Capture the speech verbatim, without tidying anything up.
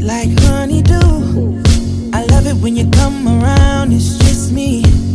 sweet like honeydew. I love it when you come around, it's just me.